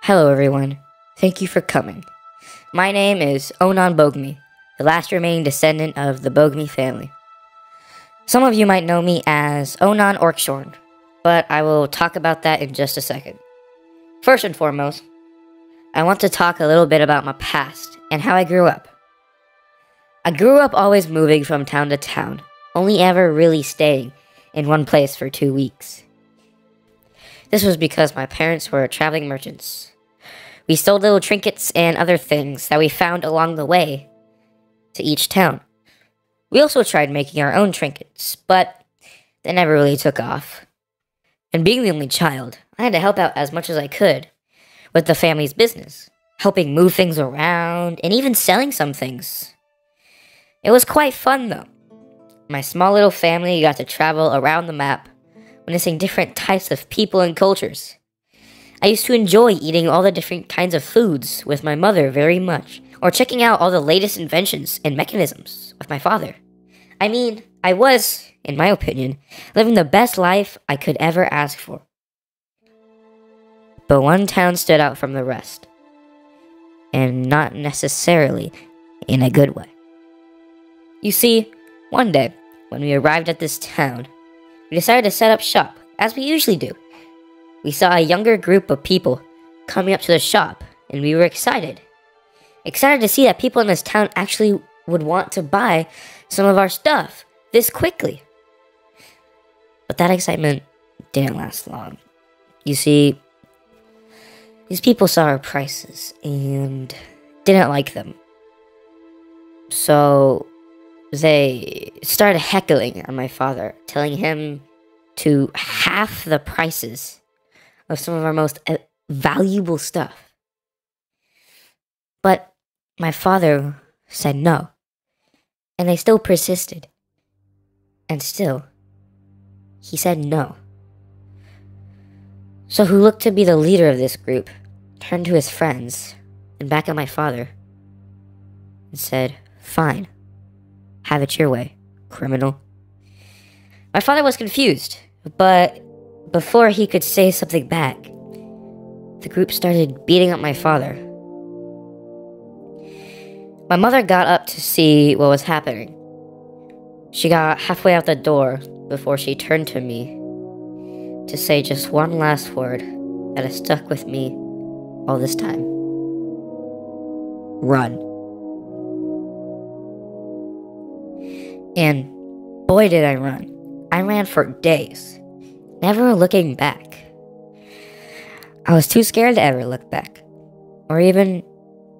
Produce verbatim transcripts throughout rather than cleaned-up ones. Hello everyone, thank you for coming. My name is Oanon Bogmi, the last remaining descendant of the Bogmi family. Some of you might know me as Oanon Orcshorn, but I will talk about that in just a second. First and foremost, I want to talk a little bit about my past and how I grew up. I grew up always moving from town to town, only ever really staying in one place for two weeks. This was because my parents were traveling merchants. We sold little trinkets and other things that we found along the way to each town. We also tried making our own trinkets, but they never really took off. And being the only child, I had to help out as much as I could with the family's business, helping move things around and even selling some things. It was quite fun though. My small little family got to travel around the map, witnessing different types of people and cultures. I used to enjoy eating all the different kinds of foods with my mother very much, or checking out all the latest inventions and mechanisms with my father. I mean, I was, in my opinion, living the best life I could ever ask for. But one town stood out from the rest, and not necessarily in a good way. You see, one day, when we arrived at this town, we decided to set up shop, as we usually do. We saw a younger group of people coming up to the shop, and we were excited. Excited to see that people in this town actually would want to buy some of our stuff this quickly. But that excitement didn't last long. You see, these people saw our prices and didn't like them. So they started heckling at my father, telling him to half the prices of some of our most valuable stuff. But my father said no, and they still persisted. And still, he said no. So who looked to be the leader of this group turned to his friends and back at my father and said, "Fine, have it your way, criminal." My father was confused, but before he could say something back, the group started beating up my father. My mother got up to see what was happening. She got halfway out the door before she turned to me to say just one last word that has stuck with me all this time. Run. And boy did I run. I ran for days, never looking back. I was too scared to ever look back, or even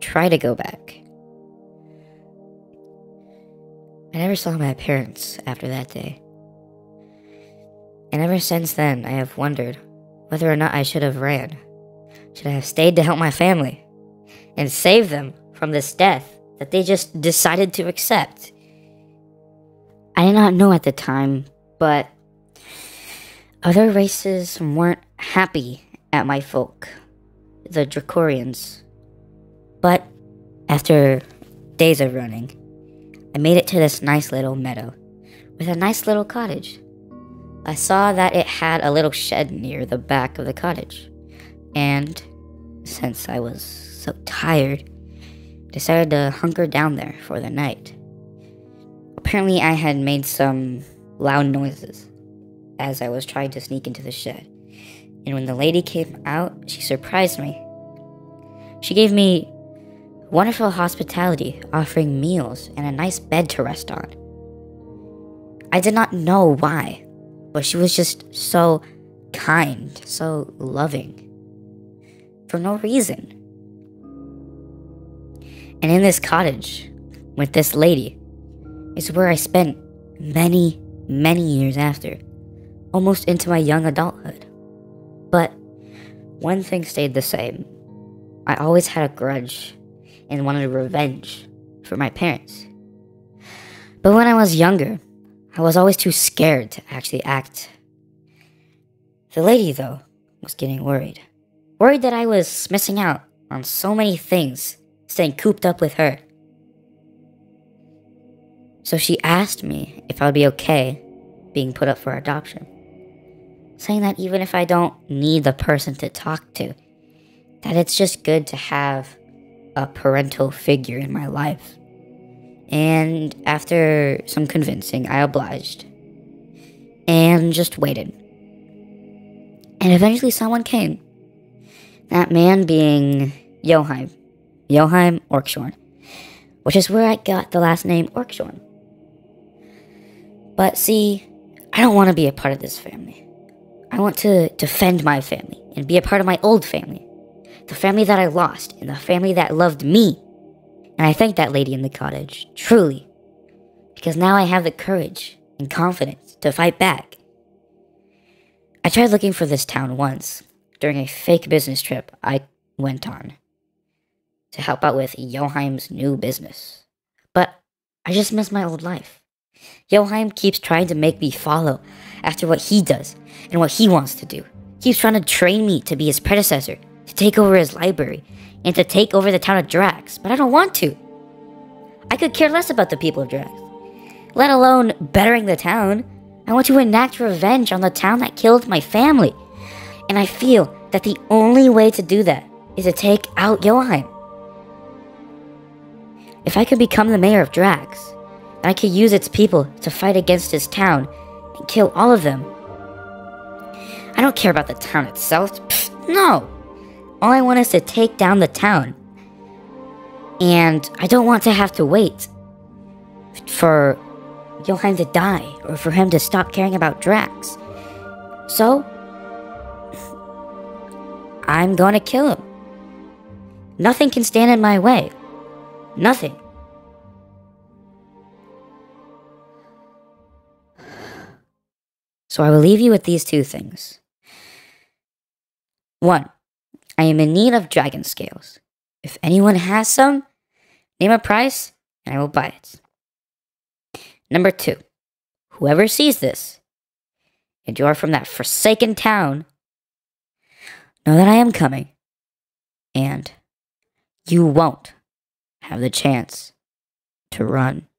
try to go back. I never saw my parents after that day. And ever since then, I have wondered whether or not I should have ran. Should I have stayed to help my family and save them from this death that they just decided to accept? I did not know at the time, but other races weren't happy at my folk, the Dracorians. But after days of running, I made it to this nice little meadow with a nice little cottage. I saw that it had a little shed near the back of the cottage, and since I was so tired, decided to hunker down there for the night. Apparently I had made some loud noises as I was trying to sneak into the shed, and when the lady came out, she surprised me. She gave me wonderful hospitality, offering meals and a nice bed to rest on. I did not know why, but she was just so kind, so loving, for no reason. And in this cottage, with this lady, is where I spent many, many years after, almost into my young adulthood. But one thing stayed the same. I always had a grudge and wanted revenge for my parents. But when I was younger, I was always too scared to actually act. The lady, though, was getting worried. Worried that I was missing out on so many things, staying cooped up with her. So she asked me if I would be okay being put up for adoption, saying that even if I don't need the person to talk to, that it's just good to have a parental figure in my life. And after some convincing, I obliged and just waited. And eventually someone came. That man being Yohaime, Yohaime Orcshorn, which is where I got the last name Orcshorn. But see, I don't want to be a part of this family. I want to defend my family and be a part of my old family. The family that I lost and the family that loved me. And I thank that lady in the cottage, truly. Because now I have the courage and confidence to fight back. I tried looking for this town once during a fake business trip I went on to help out with Yohaime's new business. But I just miss my old life. Yohaime keeps trying to make me follow after what he does and what he wants to do. He keeps trying to train me to be his predecessor, to take over his library, and to take over the town of Drax, but I don't want to. I could care less about the people of Drax, let alone bettering the town. I want to enact revenge on the town that killed my family, and I feel that the only way to do that is to take out Yohaime. If I could become the mayor of Drax, then I could use its people to fight against his town and kill all of them. I don't care about the town itself, Pfft, no! All I want is to take down the town. And I don't want to have to wait for Yohaime to die or for him to stop caring about Drax. So, I'm gonna kill him. Nothing can stand in my way. Nothing. So I will leave you with these two things. One. I am in need of dragon scales. If anyone has some, name a price and I will buy it. Number two, whoever sees this, and you are from that forsaken town, know that I am coming, and you won't have the chance to run.